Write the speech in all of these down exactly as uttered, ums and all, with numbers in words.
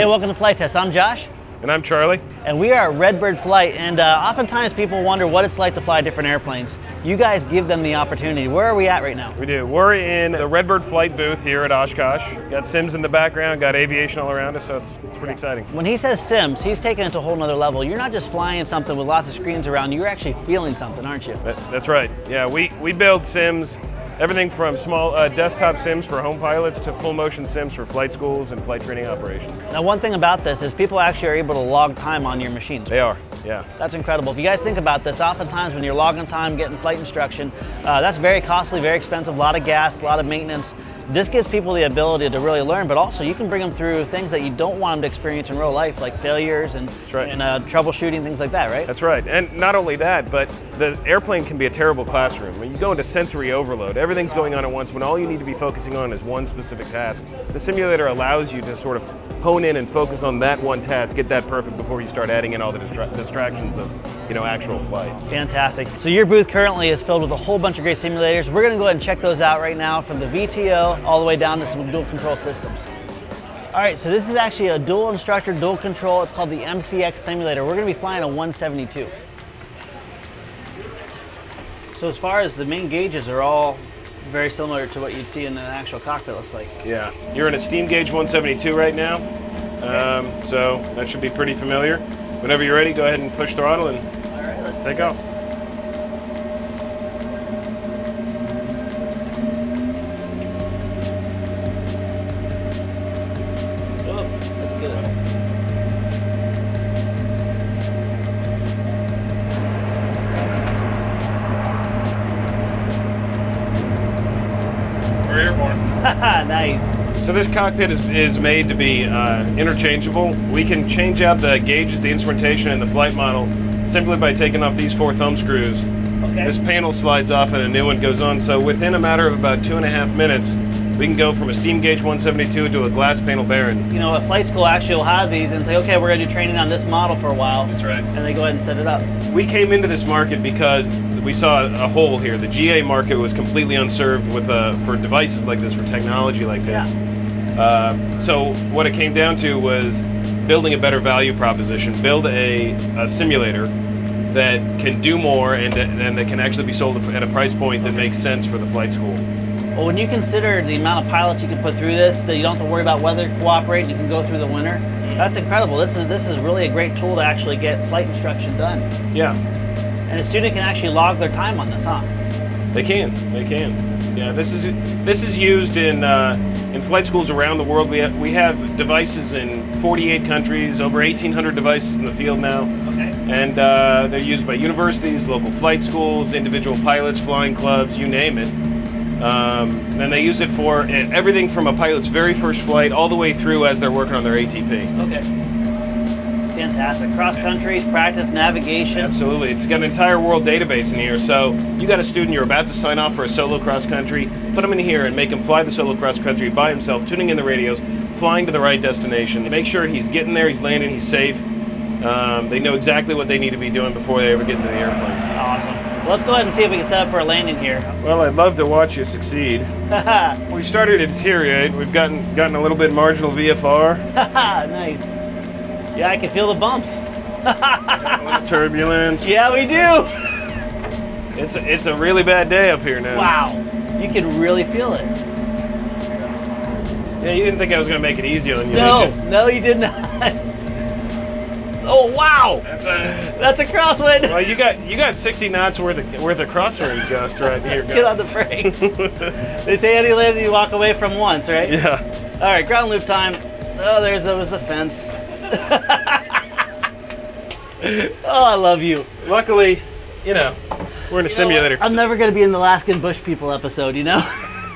Hey, welcome to Flight Test. I'm Josh. And I'm Charlie. And we are at Redbird Flight, and uh, oftentimes people wonder what it's like to fly different airplanes. You guys give them the opportunity. Where are we at right now? We do. We're in the Redbird Flight booth here at Oshkosh. Got Sims in the background, got aviation all around us, so it's, it's pretty exciting. When he says Sims, he's taking it to a whole nother level. You're not just flying something with lots of screens around, you're actually feeling something, aren't you? That's, that's right. Yeah, we, we build Sims. Everything from small uh, desktop sims for home pilots to full motion sims for flight schools and flight training operations. Now, one thing about this is people actually are able to log time on your machines. They are, yeah. That's incredible. If you guys think about this, oftentimes when you're logging time, getting flight instruction, uh, that's very costly, very expensive, a lot of gas, a lot of maintenance. This gives people the ability to really learn, but also you can bring them through things that you don't want them to experience in real life, like failures and, right. and uh, troubleshooting, things like that, right? That's right. And not only that, but the airplane can be a terrible classroom. When you go into sensory overload, everything's going on at once when all you need to be focusing on is one specific task. The simulator allows you to sort of hone in and focus on that one task, get that perfect before you start adding in all the distra distractions of you know, actual flight. Fantastic. So your booth currently is filled with a whole bunch of great simulators. We're going to go ahead and check those out right now, from the V T O all the way down to some dual control systems. All right, so this is actually a dual instructor, dual control. It's called the M C X simulator. We're going to be flying a one seventy-two. So as far as the main gauges are all very similar to what you'd see in an actual cockpit, looks like. Yeah, you're in a steam gauge one seventy-two right now, um, so that should be pretty familiar. Whenever you're ready, go ahead and push throttle and all right, let's take off. Nice. So this cockpit is, is made to be uh, interchangeable. We can change out the gauges, the instrumentation, and the flight model simply by taking off these four thumb screws. Okay. This panel slides off and a new one goes on. So within a matter of about two and a half minutes, we can go from a steam gauge one seventy-two to a glass panel Baron. You know, a flight school actually will have these and say, okay, we're going to do training on this model for a while. That's right. And they go ahead and set it up. We came into this market because we saw a hole here. The G A market was completely unserved with uh, for devices like this, for technology like this. Yeah. Uh, so what it came down to was building a better value proposition. Build a, a simulator that can do more and, and that can actually be sold at a price point that makes sense for the flight school. Well, when you consider the amount of pilots you can put through this, that you don't have to worry about weather cooperating, you can go through the winter. That's incredible. This is this is really a great tool to actually get flight instruction done. Yeah. And a student can actually log their time on this, huh? They can. They can. Yeah. This is this is used in uh, in flight schools around the world. We have, we have devices in forty-eight countries, over eighteen hundred devices in the field now. Okay. And uh, they're used by universities, local flight schools, individual pilots, flying clubs, you name it. Um, and they use it for everything from a pilot's very first flight all the way through as they're working on their A T P. Okay. Fantastic. Cross countries, practice, navigation. Absolutely. It's got an entire world database in here. So you got a student, you're about to sign off for a solo cross country, put them in here and make him fly the solo cross country by himself, tuning in the radios, flying to the right destination. Make sure he's getting there, he's landing, he's safe. Um, they know exactly what they need to be doing before they ever get into the airplane. Awesome. Well, let's go ahead and see if we can set up for a landing here. Well, I'd love to watch you succeed. We started to deteriorate. We've gotten, gotten a little bit marginal V F R. Nice. Yeah, I can feel the bumps. A little turbulence. Yeah, we do. It's a, it's a really bad day up here now. Wow, you can really feel it. Yeah, you didn't think I was going to make it easy on you? No, did you? No, you did not. Oh wow, that's a that's a crosswind. Well, you got you got sixty knots worth of, worth of crosswind gust right here. Let's guys. Get on the brakes. They say any landing you walk away from once, right? Yeah. All right, ground loop time. Oh, there's that was the fence. Oh, I love you. Luckily, you know, we're in a you simulator. I'm never going to be in the Alaskan Bush People episode, you know?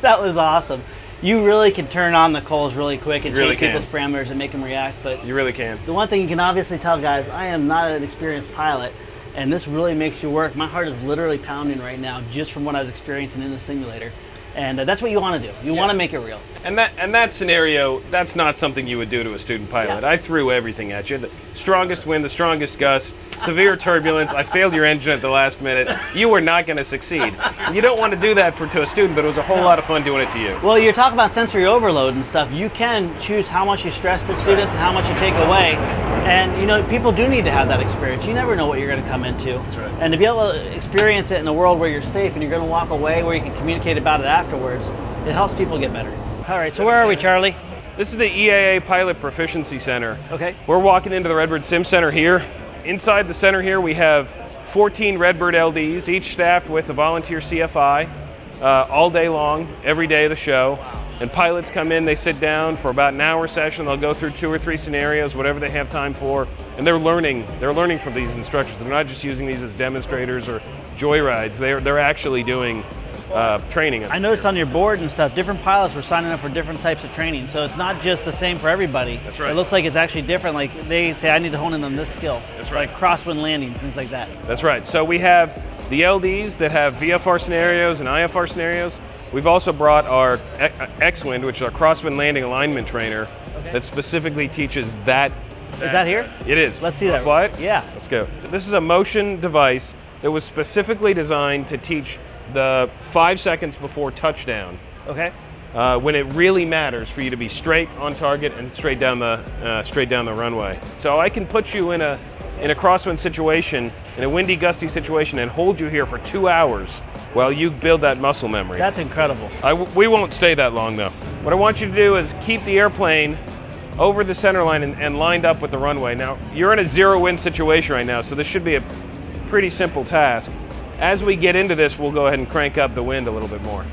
That was awesome. You really can turn on the coals really quick and really change can. people's parameters and make them react. But you really can. The one thing you can obviously tell, guys, I am not an experienced pilot, and this really makes you work. My heart is literally pounding right now just from what I was experiencing in the simulator. And uh, that's what you want to do. You yeah. want to make it real. And that and that scenario, that's not something you would do to a student pilot. Yeah. I threw everything at you. The strongest wind, the strongest gust, severe turbulence. I failed your engine at the last minute. You were not going to succeed. You don't want to do that for to a student, but it was a whole no. lot of fun doing it to you. Well, you're talking about sensory overload and stuff. You can choose how much you stress the students and how much you take away. And, you know, people do need to have that experience. You never know what you're going to come into. That's right. And to be able to experience it in a world where you're safe and you're going to walk away where you can communicate about it afterwards, it helps people get better. All right, so where are we, Charlie? This is the E A A Pilot Proficiency Center. Okay. We're walking into the Redbird Sim Center here. Inside the center here, we have fourteen Redbird L Ds, each staffed with a volunteer C F I uh, all day long, every day of the show. Wow. And pilots come in, they sit down for about an hour session, they'll go through two or three scenarios, whatever they have time for, and they're learning, they're learning from these instructors. They're not just using these as demonstrators or joyrides, they're, they're actually doing uh, training. I noticed on your board and stuff, different pilots were signing up for different types of training, so it's not just the same for everybody. That's right. It looks like it's actually different, like they say, I need to hone in on this skill. That's right. Like crosswind landing, things like that. That's right, so we have the L Ds that have V F R scenarios and I F R scenarios. We've also brought our X-wind, which is our crosswind landing alignment trainer, okay. that specifically teaches that. Is that here? It is. Let's see that. Fly it? Yeah. Let's go. This is a motion device that was specifically designed to teach the five seconds before touchdown. Okay. Uh, when it really matters for you to be straight on target and straight down the uh, straight down the runway. So I can put you in a in a crosswind situation, in a windy, gusty situation, and hold you here for two hours. Well, you build that muscle memory. That's incredible. I w we won't stay that long, though. What I want you to do is keep the airplane over the center line and, and lined up with the runway. Now, you're in a zero-wind situation right now, so this should be a pretty simple task. As we get into this, we'll go ahead and crank up the wind a little bit more.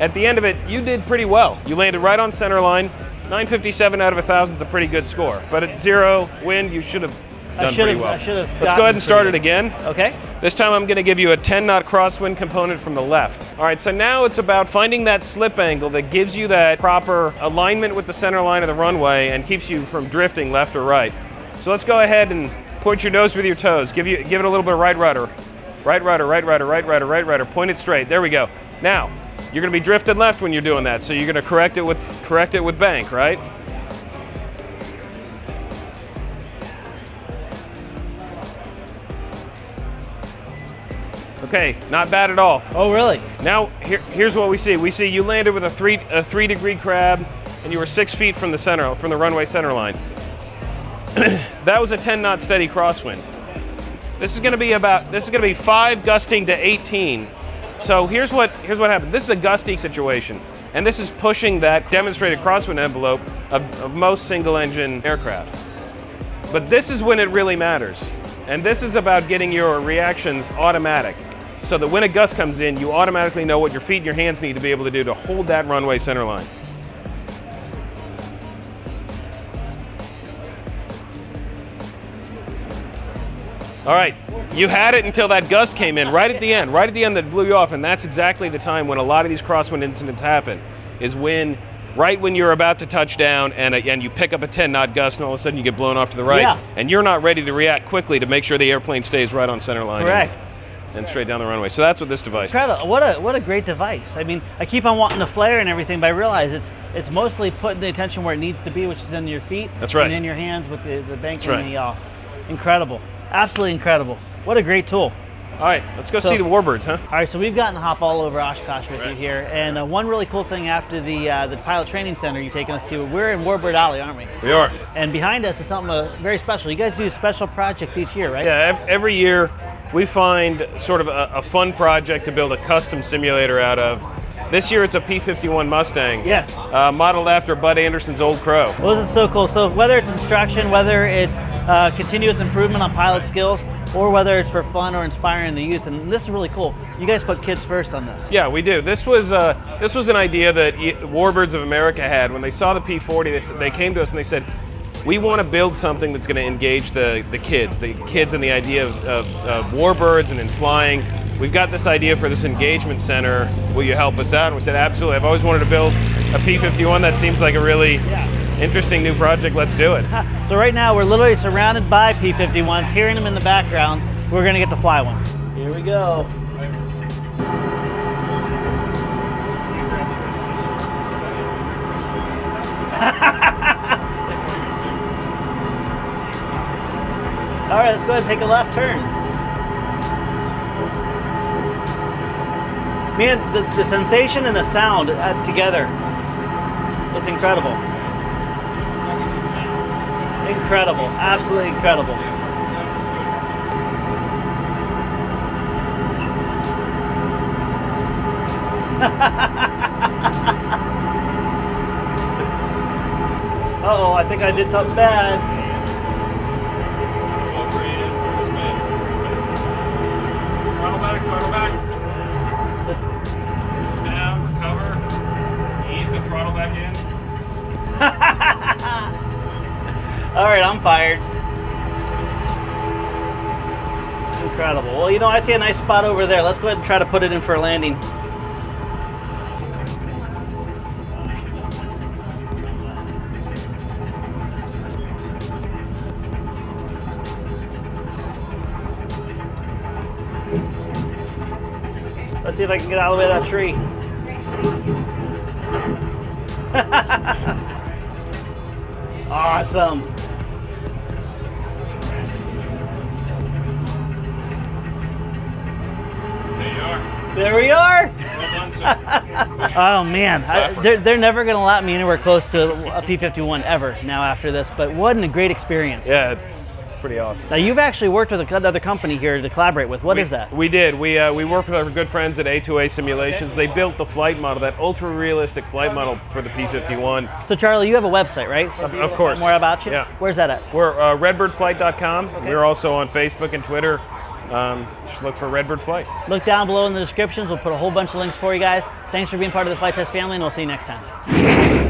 At the end of it, you did pretty well. You landed right on center line. nine fifty-seven out of one thousand is a pretty good score, but at zero wind, you should have done pretty well. I should have. Let's go ahead and start it again. Okay. This time I'm going to give you a ten knot crosswind component from the left. All right, so now it's about finding that slip angle that gives you that proper alignment with the center line of the runway and keeps you from drifting left or right. So let's go ahead and point your nose with your toes. Give you, give it a little bit of right rudder. Right rudder, right rudder, right rudder, right rudder. Point it straight. There we go. Now, you're going to be drifting left when you're doing that, so you're going to correct it with, correct it with bank, right? Okay, not bad at all. Oh, really? Now, here, here's what we see. We see you landed with a three, a three degree crab, and you were six feet from the center, from the runway center line. That was a ten knot steady crosswind. This is going to be about, this is going to be five gusting to eighteen. So here's what, here's what happened. This is a gusty situation, and this is pushing that demonstrated crosswind envelope of, of most single engine aircraft. But this is when it really matters, and this is about getting your reactions automatic, so that when a gust comes in, you automatically know what your feet and your hands need to be able to do to hold that runway center line. All right, you had it until that gust came in right at the end, right at the end that blew you off, and that's exactly the time when a lot of these crosswind incidents happen, is when, right when you're about to touch down and, a, and you pick up a ten knot gust and all of a sudden you get blown off to the right, yeah. and you're not ready to react quickly to make sure the airplane stays right on center line. Correct. And straight down the runway. So that's what this device is. What a, what a great device. I mean, I keep on wanting the flare and everything, but I realize it's it's mostly putting the attention where it needs to be, which is in your feet. That's right. And in your hands with the, the banking right. and the yaw. Incredible. Absolutely incredible. What a great tool. All right, let's go so, see the Warbirds, huh? All right, so we've gotten to hop all over Oshkosh with right. you here, and uh, one really cool thing after the uh, the Pilot Training Center you've taken us to, we're in Warbird Alley, aren't we? We are. And behind us is something uh, very special. You guys do special projects each year, right? Yeah, every year we find sort of a, a fun project to build a custom simulator out of. This year it's a P fifty-one Mustang. Yes. Uh, modeled after Bud Anderson's Old Crow. Well, this is so cool. So whether it's instruction, whether it's uh, continuous improvement on pilot skills, or whether it's for fun or inspiring the youth, and this is really cool. You guys put kids first on this. Yeah, we do. This was uh, this was an idea that Warbirds of America had when they saw the P forty. They, they came to us and they said, "We want to build something that's going to engage the the kids, the kids, and the idea of, of, of Warbirds and in flying. We've got this idea for this engagement center. Will you help us out?" And we said, "Absolutely. I've always wanted to build a P fifty-one. That seems like a really." Yeah. Interesting new project, let's do it. So right now we're literally surrounded by P fifty-ones, hearing them in the background. We're gonna get to fly one. Here we go. Alright, let's go ahead and take a left turn. Man, the, the sensation and the sound uh, together, it's incredible. Incredible, absolutely incredible. Uh-oh, I think I did something bad. Alright, I'm fired. Incredible. Well, you know, I see a nice spot over there. Let's go ahead and try to put it in for a landing. Let's see if I can get out of the way of that tree. Awesome. There we are! Well done, sir. Oh man, I, they're, they're never going to let me anywhere close to a P fifty-one ever now after this, but what a great experience. Yeah, it's, it's pretty awesome. Now you've actually worked with another company here to collaborate with. What we, is that? We did. We, uh, we worked with our good friends at A two A Simulations. They built the flight model, that ultra realistic flight model for the P fifty-one. So Charlie, you have a website, right? Of, of course. More about you? Yeah. Where's that at? We're uh, redbird flight dot com. Okay. We're also on Facebook and Twitter. Um, just look for Redbird Flight. Look down below in the descriptions. We'll put a whole bunch of links for you guys. Thanks for being part of the Flight Test family, and we'll see you next time.